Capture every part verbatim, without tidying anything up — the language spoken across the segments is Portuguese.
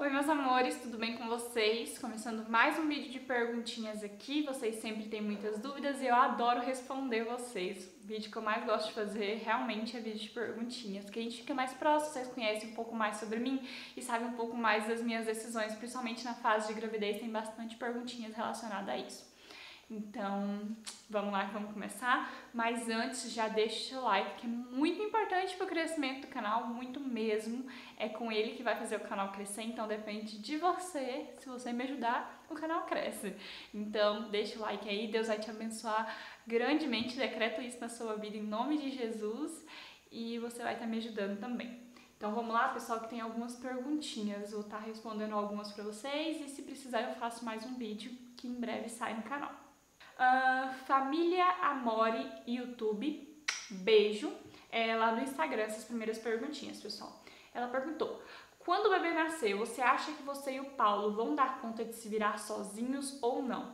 Oi meus amores, tudo bem com vocês? Começando mais um vídeo de perguntinhas aqui, vocês sempre têm muitas dúvidas e eu adoro responder vocês. O vídeo que eu mais gosto de fazer realmente é vídeo de perguntinhas, porque a gente fica mais próximo, vocês conhecem um pouco mais sobre mim e sabem um pouco mais das minhas decisões, principalmente na fase de gravidez, tem bastante perguntinhas relacionadas a isso. Então, vamos lá que vamos começar, mas antes já deixa o seu like, que é muito importante para o crescimento do canal, muito mesmo, é com ele que vai fazer o canal crescer, então depende de você, se você me ajudar, o canal cresce. Então, deixa o like aí, Deus vai te abençoar grandemente, decreto isso na sua vida em nome de Jesus e você vai estar me ajudando também. Então vamos lá, pessoal, que tem algumas perguntinhas, vou estar respondendo algumas para vocês e se precisar eu faço mais um vídeo que em breve sai no canal. Uh, Família Amore YouTube, beijo, é, lá no Instagram essas primeiras perguntinhas, pessoal. Ela perguntou, quando o bebê nascer, você acha que você e o Paulo vão dar conta de se virar sozinhos ou não?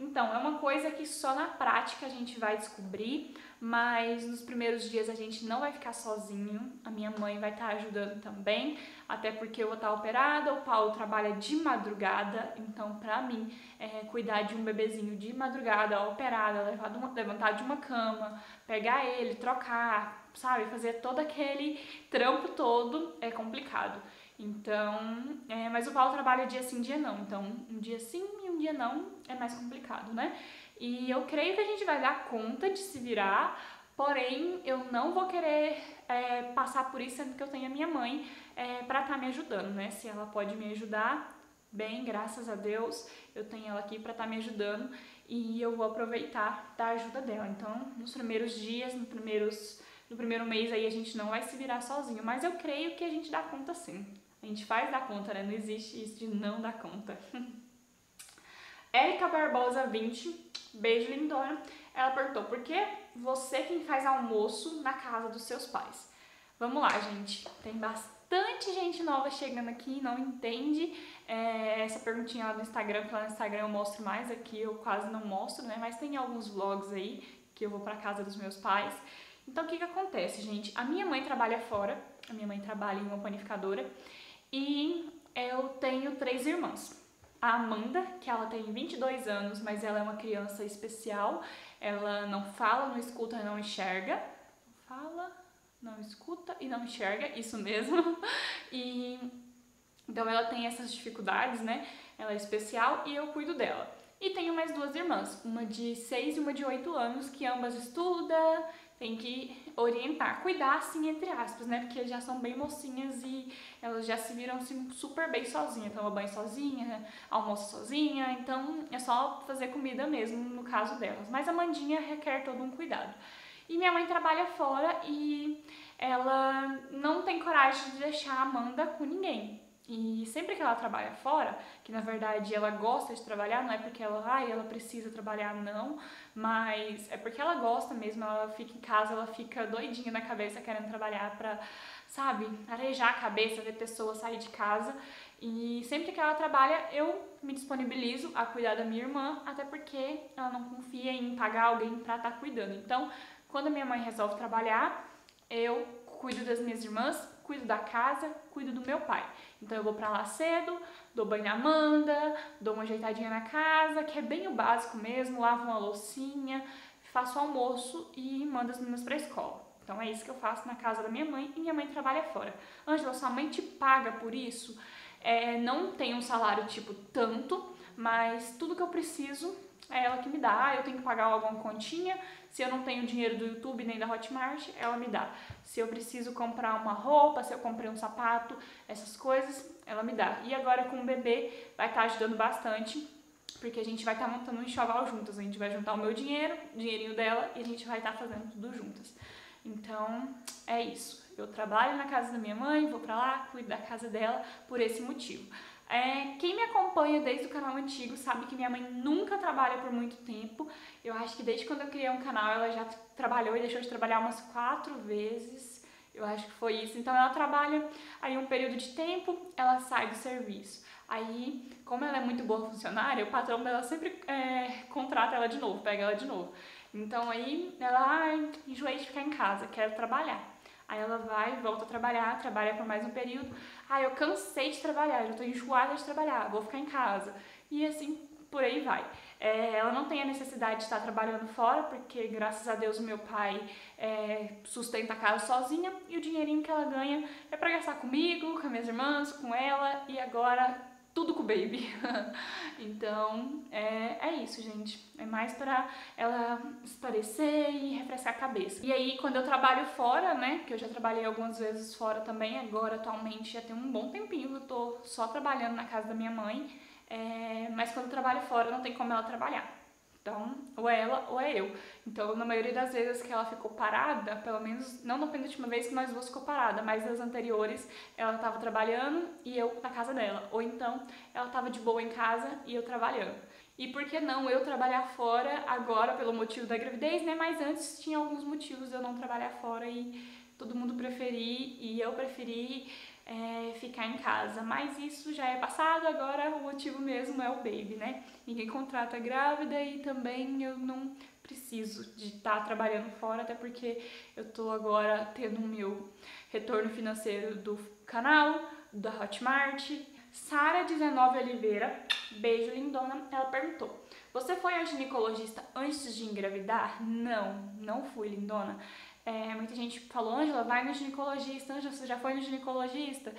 Então, é uma coisa que só na prática a gente vai descobrir, mas nos primeiros dias a gente não vai ficar sozinho, a minha mãe vai estar ajudando também, até porque eu vou estar operada, o Paulo trabalha de madrugada, então pra mim, é, cuidar de um bebezinho de madrugada, operada, levar de uma, levantar de uma cama, pegar ele, trocar, sabe, fazer todo aquele trampo todo é complicado. Então, é, mas o Paulo trabalha dia sim, dia não, então um dia sim e um dia não é mais complicado, né? E eu creio que a gente vai dar conta de se virar, porém eu não vou querer é, passar por isso, sendo que eu tenho a minha mãe é, pra estar me ajudando, né? Se ela pode me ajudar, bem, graças a Deus, eu tenho ela aqui pra estar me ajudando e eu vou aproveitar da ajuda dela. Então, nos primeiros dias, nos primeiros, no primeiro mês aí a gente não vai se virar sozinho, mas eu creio que a gente dá conta sim. A gente faz dar conta, né? Não existe isso de não dar conta. Érica Barbosa vinte, beijo lindona. Ela perguntou, por que você quem faz almoço na casa dos seus pais? Vamos lá, gente. Tem bastante gente nova chegando aqui, não entende. É, essa perguntinha lá do Instagram, que lá no Instagram eu mostro mais, aqui eu quase não mostro, né? Mas tem alguns vlogs aí que eu vou pra casa dos meus pais. Então o que que acontece, gente? A minha mãe trabalha fora, a minha mãe trabalha em uma panificadora. E eu tenho três irmãs. A Amanda, que ela tem vinte e dois anos, mas ela é uma criança especial. Ela não fala, não escuta, não enxerga. Fala, não escuta e não enxerga, isso mesmo. E então ela tem essas dificuldades, né? Ela é especial e eu cuido dela. E tenho mais duas irmãs, uma de seis e uma de oito anos, que ambas estudam, tem que orientar, cuidar assim, entre aspas, né? Porque já são bem mocinhas e elas já se viram assim, super bem sozinhas. Toma banho sozinha, almoça sozinha, então é só fazer comida mesmo no caso delas. Mas a Mandinha requer todo um cuidado. E minha mãe trabalha fora e ela não tem coragem de deixar a Amanda com ninguém. E sempre que ela trabalha fora, que na verdade ela gosta de trabalhar, não é porque ela, ai, ela precisa trabalhar, não, mas é porque ela gosta mesmo, ela fica em casa, ela fica doidinha na cabeça querendo trabalhar pra, sabe, arejar a cabeça, ver pessoa sair de casa. E sempre que ela trabalha, eu me disponibilizo a cuidar da minha irmã, até porque ela não confia em pagar alguém pra estar cuidando. Então, quando a minha mãe resolve trabalhar, eu cuido das minhas irmãs, cuido da casa, cuido do meu pai. Então eu vou pra lá cedo, dou banho na Amanda, dou uma ajeitadinha na casa, que é bem o básico mesmo, lavo uma loucinha, faço almoço e mando as meninas pra escola. Então é isso que eu faço na casa da minha mãe e minha mãe trabalha fora. Ângela, sua mãe te paga por isso? É, não tem um salário tipo tanto, mas tudo que eu preciso é ela que me dá. Eu tenho que pagar alguma continha, se eu não tenho dinheiro do YouTube nem da Hotmart, ela me dá. Se eu preciso comprar uma roupa, se eu comprei um sapato, essas coisas, ela me dá. E agora com o bebê vai estar ajudando bastante, porque a gente vai estar montando um enxoval juntas. A gente vai juntar o meu dinheiro, o dinheirinho dela, e a gente vai estar fazendo tudo juntas. Então é isso. Eu trabalho na casa da minha mãe, vou pra lá, cuido da casa dela por esse motivo. É, quem me acompanha desde o canal antigo sabe que minha mãe nunca trabalha por muito tempo. Eu acho que desde quando eu criei um canal ela já trabalhou e deixou de trabalhar umas quatro vezes. Eu acho que foi isso. Então ela trabalha aí um período de tempo, ela sai do serviço. Aí, como ela é muito boa funcionária, o patrão dela sempre é, contrata ela de novo, pega ela de novo. Então aí ela, ah, enjoei de ficar em casa, quero trabalhar. Aí ela vai, volta a trabalhar, trabalha por mais um período. Ah, eu cansei de trabalhar, já tô enjoada de trabalhar, vou ficar em casa. E assim, por aí vai. É, ela não tem a necessidade de estar trabalhando fora, porque graças a Deus o meu pai é, sustenta a casa sozinha, e o dinheirinho que ela ganha é pra gastar comigo, com as minhas irmãs, com ela, e agora tudo com o baby. Então, é, é isso, gente. É mais pra ela esparecer e refrescar a cabeça. E aí, quando eu trabalho fora, né, que eu já trabalhei algumas vezes fora também, agora atualmente já tem um bom tempinho que eu tô só trabalhando na casa da minha mãe, é, mas quando eu trabalho fora não tem como ela trabalhar. Então, ou é ela ou é eu. Então, na maioria das vezes que ela ficou parada, pelo menos, não na penúltima vez que nós duas ficou parada, mas das anteriores, ela tava trabalhando e eu na casa dela. Ou então, ela tava de boa em casa e eu trabalhando. E por que não eu trabalhar fora agora pelo motivo da gravidez, né? Mas antes tinha alguns motivos eu não trabalhar fora e todo mundo preferir e eu preferi é, ficar em casa. Mas isso já é passado, agora o motivo mesmo é o baby, né? Ninguém contrata grávida e também eu não preciso de estar trabalhando fora, até porque eu tô agora tendo o meu retorno financeiro do canal, da Hotmart. Sara dezenove Oliveira, beijo lindona, ela perguntou: você foi ao ginecologista antes de engravidar? Não, não fui, lindona. É, muita gente falou: Ângela, vai no ginecologista. Ângela, você já foi no ginecologista?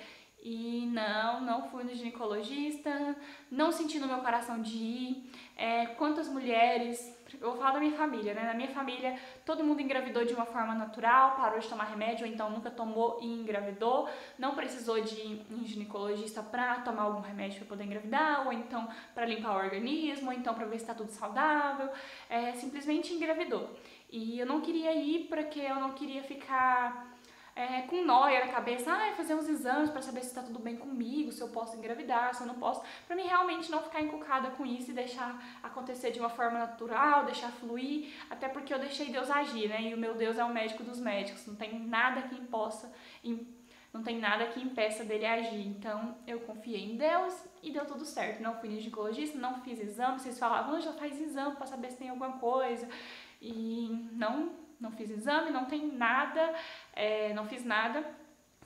E não, não fui no ginecologista, não senti no meu coração de ir. É, quantas mulheres... Eu vou falar da minha família, né? Na minha família, todo mundo engravidou de uma forma natural, parou de tomar remédio, ou então nunca tomou e engravidou. Não precisou de ir em ginecologista pra tomar algum remédio pra poder engravidar, ou então pra limpar o organismo, ou então pra ver se tá tudo saudável. É, simplesmente engravidou. E eu não queria ir porque eu não queria ficar... É, com nóia na cabeça, ah, fazer uns exames pra saber se tá tudo bem comigo, se eu posso engravidar, se eu não posso, pra mim realmente não ficar encucada com isso e deixar acontecer de uma forma natural, deixar fluir, até porque eu deixei Deus agir, né? E o meu Deus é o médico dos médicos, não tem nada que possa, não tem nada que impeça dele agir. Então eu confiei em Deus e deu tudo certo. Não fui ginecologista, não fiz exame. Vocês falavam, já faz exame pra saber se tem alguma coisa, e não... Não fiz exame, não tem nada, é, não fiz nada,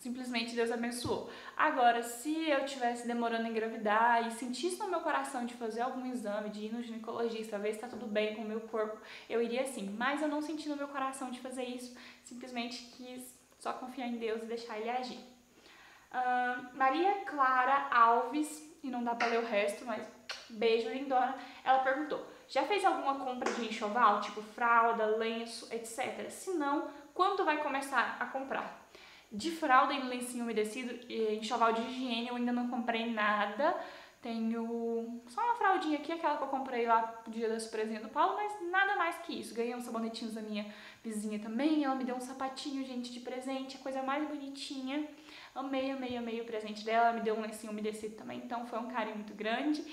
simplesmente Deus abençoou. Agora, se eu estivesse demorando a engravidar e sentisse no meu coração de fazer algum exame, de ir no ginecologista, ver se tá tudo bem com o meu corpo, eu iria sim. Mas eu não senti no meu coração de fazer isso, simplesmente quis só confiar em Deus e deixar ele agir. Uh, Maria Clara Alves, e não dá pra ler o resto, mas beijo lindona, ela perguntou: já fez alguma compra de enxoval, tipo fralda, lenço, etcétera? Se não, quando vai começar a comprar? De fralda e lencinho umedecido e enxoval de higiene eu ainda não comprei nada. Tenho só uma fraldinha aqui, aquela que eu comprei lá no dia da surpresinha do Paulo, mas nada mais que isso. Ganhei uns sabonetinhos da minha vizinha também, ela me deu um sapatinho, gente, de presente, a coisa mais bonitinha. Amei, amei, amei o presente dela, ela me deu um lencinho umedecido também, então foi um carinho muito grande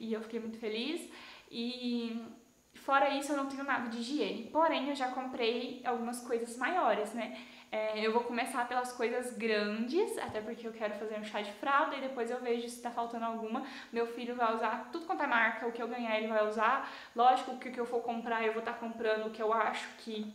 e eu fiquei muito feliz. E fora isso eu não tenho nada de higiene, porém eu já comprei algumas coisas maiores, né? É, eu vou começar pelas coisas grandes, até porque eu quero fazer um chá de fralda e depois eu vejo se tá faltando alguma. Meu filho vai usar tudo quanto é marca, o que eu ganhar ele vai usar. Lógico que o que eu for comprar eu vou estar comprando o que eu acho que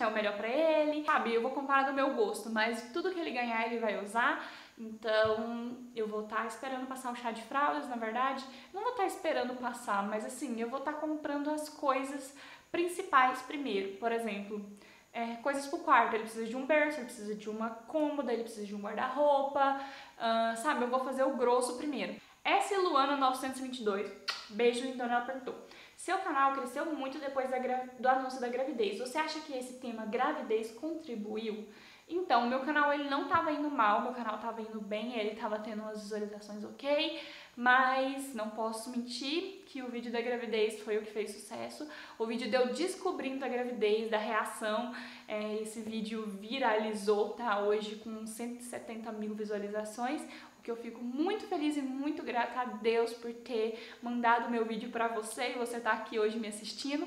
é o melhor pra ele, sabe? Eu vou comprar do meu gosto, mas tudo que ele ganhar ele vai usar. Então, eu vou estar esperando passar o chá de fraldas, na verdade. Não vou estar esperando passar, mas assim, eu vou estar comprando as coisas principais primeiro. Por exemplo, é, coisas pro quarto. Ele precisa de um berço, ele precisa de uma cômoda, ele precisa de um guarda-roupa, uh, sabe? Eu vou fazer o grosso primeiro. S. Luana novecentos e vinte e dois, beijo, então ela perguntou: seu canal cresceu muito depois da gra... do anúncio da gravidez. Você acha que esse tema gravidez contribuiu? Então, meu canal ele não tava indo mal, meu canal tava indo bem, ele tava tendo umas visualizações ok, mas não posso mentir que o vídeo da gravidez foi o que fez sucesso. O vídeo de eu descobrindo a gravidez, da reação, é, esse vídeo viralizou, tá hoje com cento e setenta mil visualizações, o que eu fico muito feliz e muito grata a Deus por ter mandado meu vídeo pra você e você tá aqui hoje me assistindo.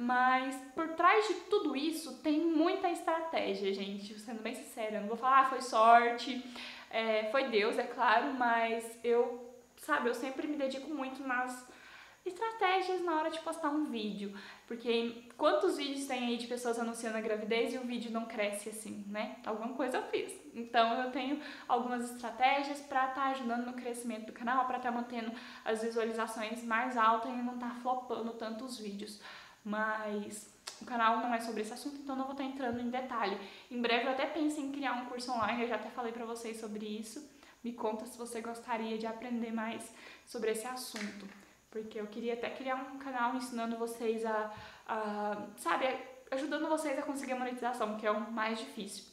Mas por trás de tudo isso tem muita estratégia, gente, sendo bem sincera. Eu não vou falar, ah, foi sorte, é, foi Deus, é claro, mas eu, sabe, eu sempre me dedico muito nas, estratégias na hora de postar um vídeo, porque quantos vídeos tem aí de pessoas anunciando a gravidez e o vídeo não cresce assim, né? Alguma coisa eu fiz. Então eu tenho algumas estratégias para estar tá ajudando no crescimento do canal, para estar tá mantendo as visualizações mais altas e não estar tá flopando tanto os vídeos. Mas o canal não é sobre esse assunto, então não vou estar tá entrando em detalhe. Em breve eu até penso em criar um curso online, eu já até falei para vocês sobre isso. Me conta se você gostaria de aprender mais sobre esse assunto. Porque eu queria até criar um canal ensinando vocês a, a, sabe, ajudando vocês a conseguir a monetização, que é o mais difícil,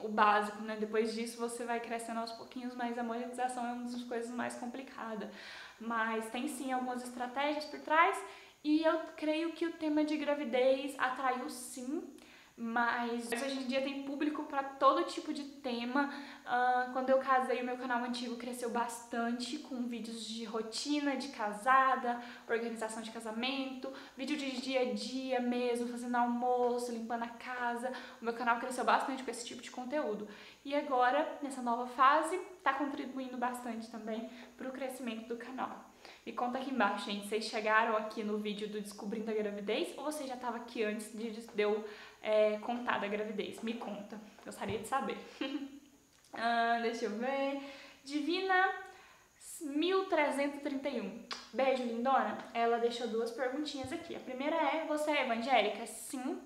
o básico, né? Depois disso você vai crescendo aos pouquinhos, mas a monetização é uma das coisas mais complicadas. Mas tem sim algumas estratégias por trás e eu creio que o tema de gravidez atraiu sim, mas hoje em dia tem público para todo tipo de tema. Uh, quando eu casei, o meu canal antigo cresceu bastante com vídeos de rotina, de casada, organização de casamento, vídeo de dia a dia mesmo, fazendo almoço, limpando a casa. O meu canal cresceu bastante com esse tipo de conteúdo. E agora, nessa nova fase, tá contribuindo bastante também para o crescimento do canal. Me conta aqui embaixo, gente, vocês chegaram aqui no vídeo do Descobrindo a Gravidez ou você já estava aqui antes de eu é, contar da gravidez? Me conta, gostaria de saber. Ah, deixa eu ver. Divina mil trezentos e trinta e um. Beijo, lindona. Ela deixou duas perguntinhas aqui. A primeira é: você é evangélica? Sim,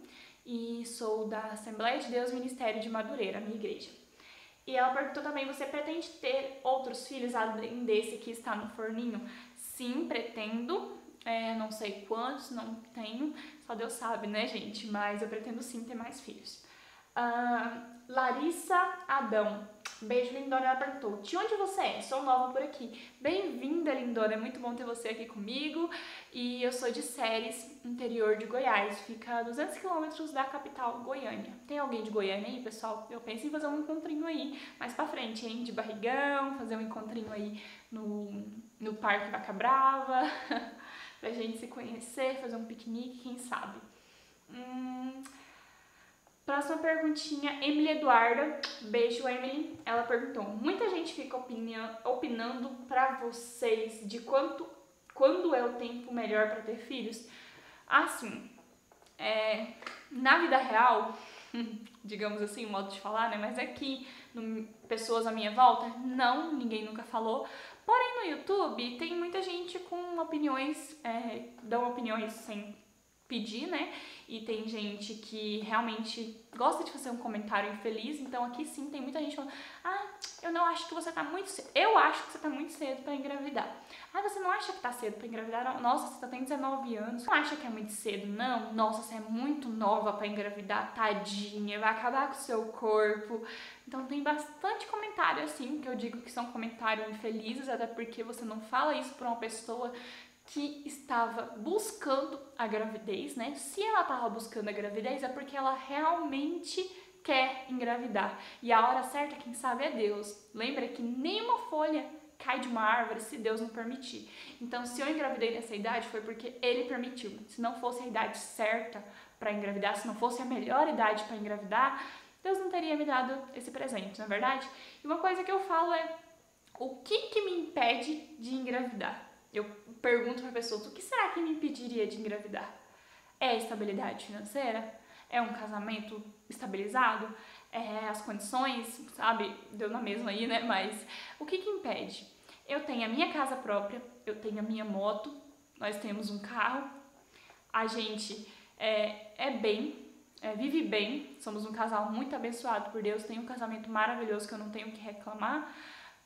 e sou da Assembleia de Deus Ministério de Madureira, minha igreja. E ela perguntou também: você pretende ter outros filhos além desse que está no forninho? Sim, pretendo. É, não sei quantos, não tenho. Só Deus sabe, né, gente? Mas eu pretendo sim ter mais filhos. Uh, Larissa Adão. Beijo, lindona. Ela perguntou: de onde você é? Sou nova por aqui. Bem-vinda, lindona. É muito bom ter você aqui comigo. E eu sou de Séries, interior de Goiás. Fica a duzentos quilômetros da capital, Goiânia. Tem alguém de Goiânia aí, pessoal? Eu penso em fazer um encontrinho aí mais pra frente, hein? De barrigão, fazer um encontrinho aí no, no Parque Bacabrava. Pra gente se conhecer, fazer um piquenique, quem sabe. Hum... Próxima perguntinha, Emily Eduarda. Beijo, Emily. Ela perguntou: muita gente fica opinião, opinando pra vocês de quanto, quando é o tempo melhor pra ter filhos? Assim, é, na vida real, digamos assim, o modo de falar, né? Mas aqui, no, pessoas à minha volta, não, ninguém nunca falou. Porém, no YouTube, tem muita gente com opiniões, é, dão opiniões sem pedir, né? E tem gente que realmente gosta de fazer um comentário infeliz, então aqui sim tem muita gente falando: ah, eu não acho que você tá muito cedo, eu acho que você tá muito cedo pra engravidar. Ah, você não acha que tá cedo pra engravidar? Não. Nossa, você tá tendo dezenove anos, não acha que é muito cedo, não? Nossa, você é muito nova pra engravidar, tadinha, vai acabar com o seu corpo. Então tem bastante comentário assim, que eu digo que são comentários infelizes, até porque você não fala isso pra uma pessoa que estava buscando a gravidez, né? Se ela estava buscando a gravidez, é porque ela realmente quer engravidar. E a hora certa, quem sabe, é Deus. Lembra que nenhuma folha cai de uma árvore se Deus não permitir. Então, se eu engravidei nessa idade, foi porque Ele permitiu. Se não fosse a idade certa para engravidar, se não fosse a melhor idade para engravidar, Deus não teria me dado esse presente, não é verdade? E uma coisa que eu falo é: o que que me impede de engravidar? Eu pergunto para pessoas: o que será que me impediria de engravidar? É estabilidade financeira? É um casamento estabilizado? É as condições, sabe? Deu na mesma aí, né? Mas o que que impede? Eu tenho a minha casa própria, eu tenho a minha moto, nós temos um carro, a gente é, é bem, é, vive bem, somos um casal muito abençoado por Deus, tenho um casamento maravilhoso que eu não tenho o que reclamar.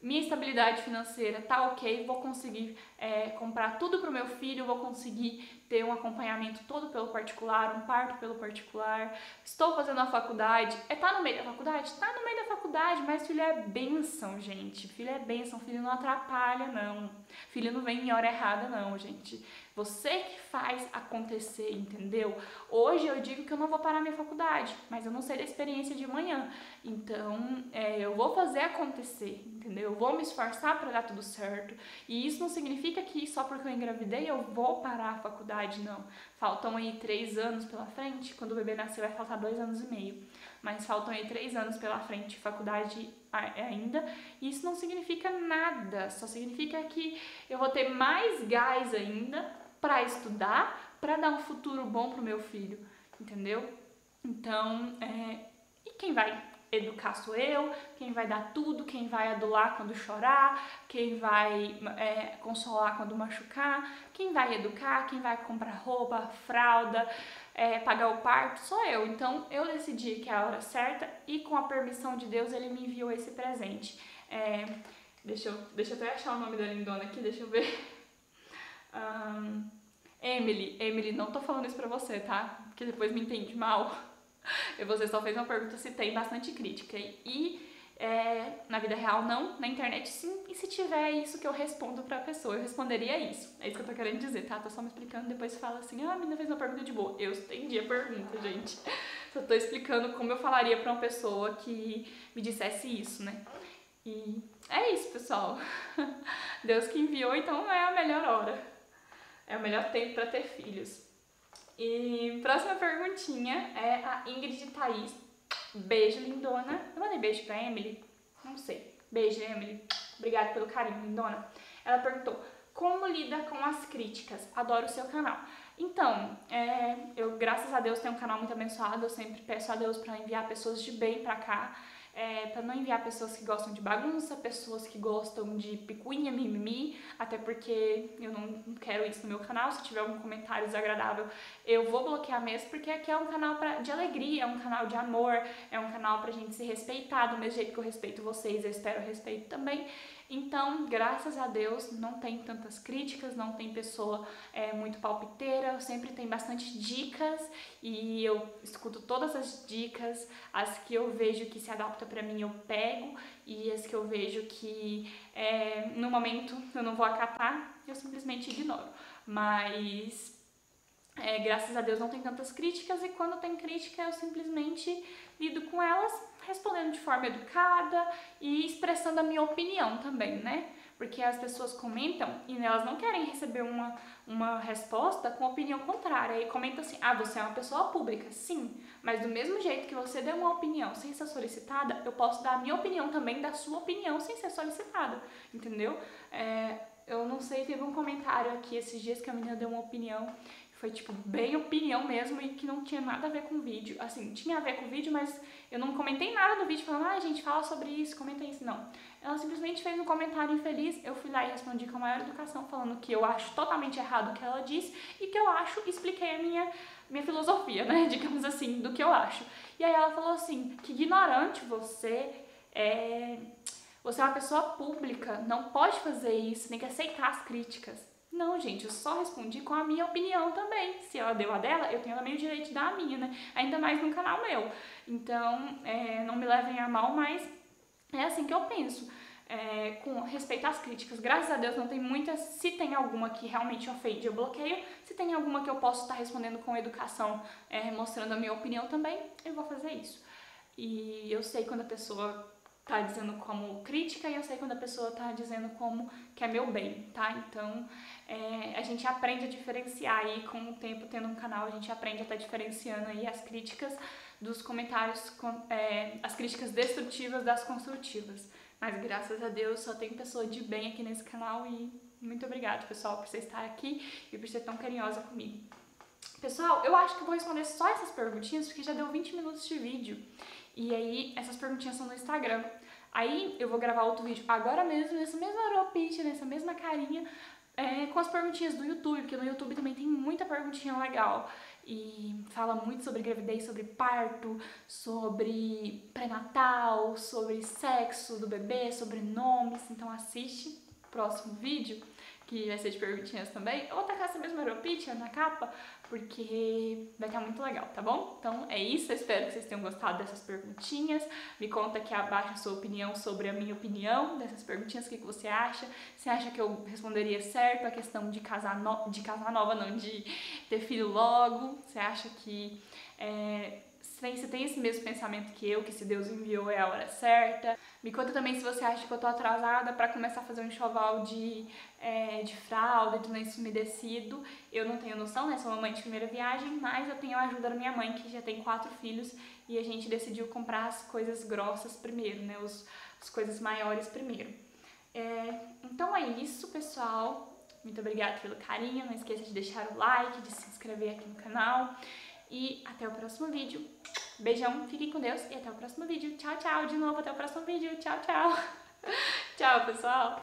Minha estabilidade financeira tá ok, vou conseguir é, comprar tudo pro meu filho, vou conseguir ter um acompanhamento todo pelo particular, um parto pelo particular, estou fazendo a faculdade, é, tá no meio da faculdade? Tá no meio da faculdade, mas filho é bênção, gente, filho é bênção, filho não atrapalha, não, filho não vem em hora errada, não, gente, você que faz acontecer, entendeu? Hoje eu digo que eu não vou parar minha faculdade, mas eu não sei da experiência de amanhã, então é, eu vou fazer acontecer, entendeu? Eu vou me esforçar para dar tudo certo. E isso não significa que só porque eu engravidei eu vou parar a faculdade, não. Faltam aí três anos pela frente. Quando o bebê nascer vai faltar dois anos e meio. mas faltam aí três anos pela frente de faculdade ainda, e isso não significa nada, só significa que eu vou ter mais gás ainda para estudar, para dar um futuro bom pro meu filho, entendeu? Então, é... e quem vai educar sou eu, quem vai dar tudo, quem vai adular quando chorar, quem vai é, consolar quando machucar, quem vai educar, quem vai comprar roupa, fralda, é, pagar o parto, sou eu. Então eu decidi que é a hora certa e com a permissão de Deus ele me enviou esse presente. É, deixa, eu, deixa eu até achar o nome da lindona aqui, deixa eu ver. Um, Emily, Emily, não tô falando isso pra você, tá? Porque depois me entende mal. E você só fez uma pergunta se tem bastante crítica. E é, na vida real não, na internet sim. E se tiver isso que eu respondo pra pessoa, eu responderia isso. É isso que eu tô querendo dizer, tá? Tô só me explicando, depois fala assim, ah, a menina fez uma pergunta de boa. Eu entendi a pergunta, gente. Só tô explicando como eu falaria pra uma pessoa que me dissesse isso, né? E é isso, pessoal. Deus que enviou, então é a melhor hora. É o melhor tempo pra ter filhos. E próxima perguntinha é a Ingrid Thaís. Beijo, lindona. Eu mandei beijo pra Emily? Não sei. Beijo, Emily. Obrigada pelo carinho, lindona. Ela perguntou, como lida com as críticas? Adoro o seu canal. Então, é, eu, graças a Deus, tenho um canal muito abençoado. Eu sempre peço a Deus pra enviar pessoas de bem pra cá. É, pra não enviar pessoas que gostam de bagunça, pessoas que gostam de picuinha, mimimi, até porque eu não quero isso no meu canal. Se tiver algum comentário desagradável, eu vou bloquear mesmo, porque aqui é um canal pra, de alegria, é um canal de amor, é um canal pra gente se respeitar, do mesmo jeito que eu respeito vocês, eu espero respeito também. Então, graças a Deus, não tem tantas críticas, não tem pessoa é, muito palpiteira, sempre tem bastante dicas e eu escuto todas as dicas, as que eu vejo que se adaptam pra mim eu pego e as que eu vejo que é, no momento eu não vou acatar, eu simplesmente ignoro. Mas é, graças a Deus não tem tantas críticas e quando tem crítica eu simplesmente lido com elas, respondendo de forma educada e expressando a minha opinião também, né? Porque as pessoas comentam e elas não querem receber uma, uma resposta com opinião contrária. E comentam assim, ah, você é uma pessoa pública. Sim, mas do mesmo jeito que você deu uma opinião sem ser solicitada, eu posso dar a minha opinião também da sua opinião sem ser solicitada, entendeu? É, eu não sei, teve um comentário aqui esses dias que a menina deu uma opinião, foi tipo bem opinião mesmo e que não tinha nada a ver com o vídeo. Assim, tinha a ver com o vídeo, mas eu não comentei nada do vídeo falando, ah, gente, fala sobre isso, comenta isso, não. Ela simplesmente fez um comentário infeliz, eu fui lá e respondi com a maior educação, falando que eu acho totalmente errado o que ela disse e que eu acho, expliquei a minha, minha filosofia, né, digamos assim, do que eu acho. E aí ela falou assim, que ignorante você é... Você é uma pessoa pública, não pode fazer isso, tem que aceitar as críticas. Não, gente, eu só respondi com a minha opinião também. Se ela deu a dela, eu tenho também o direito de dar a minha, né? Ainda mais num canal meu. Então, é, não me levem a mal, mas é assim que eu penso. É, com respeito às críticas, graças a Deus não tem muitas. Se tem alguma que realmente ofende, eu bloqueio. Se tem alguma que eu posso estar respondendo com educação, é, mostrando a minha opinião também, eu vou fazer isso. E eu sei quando a pessoa tá dizendo como crítica e eu sei quando a pessoa tá dizendo como que é meu bem, tá? Então, é, a gente aprende a diferenciar aí com o tempo, tendo um canal, a gente aprende a estar diferenciando aí as críticas dos comentários, é, as críticas destrutivas das construtivas. Mas graças a Deus só tem pessoa de bem aqui nesse canal e muito obrigada, pessoal, por você estar aqui e por ser tão carinhosa comigo. Pessoal, eu acho que eu vou responder só essas perguntinhas porque já deu vinte minutos de vídeo. E aí, essas perguntinhas são no Instagram. Aí, eu vou gravar outro vídeo agora mesmo, nessa mesma roupinha, nessa mesma carinha, é, com as perguntinhas do YouTube, porque no YouTube também tem muita perguntinha legal. E fala muito sobre gravidez, sobre parto, sobre pré-natal, sobre sexo do bebê, sobre nomes. Então, assiste o próximo vídeo, que vai ser de perguntinhas também. Eu vou tacar essa mesma roupinha na capa, porque vai estar muito legal, tá bom? Então é isso, eu espero que vocês tenham gostado dessas perguntinhas. Me conta aqui abaixo a sua opinião sobre a minha opinião dessas perguntinhas, o que você acha. Você acha que eu responderia certo a questão de casar, no... de casar nova, não, de ter filho logo? Você acha que... É... se tem esse mesmo pensamento que eu, que se Deus enviou é a hora certa. Me conta também se você acha que eu tô atrasada pra começar a fazer um enxoval de, é, de fralda, de lenço umedecido. Eu não tenho noção, né? Sou mamãe de primeira viagem, mas eu tenho a ajuda da minha mãe, que já tem quatro filhos, e a gente decidiu comprar as coisas grossas primeiro, né? Os, as coisas maiores primeiro. É, então é isso, pessoal. Muito obrigada pelo carinho, não esqueça de deixar o like, de se inscrever aqui no canal. E até o próximo vídeo. Beijão, fiquem com Deus e até o próximo vídeo. Tchau, tchau. De novo, até o próximo vídeo. Tchau, tchau. Tchau, pessoal.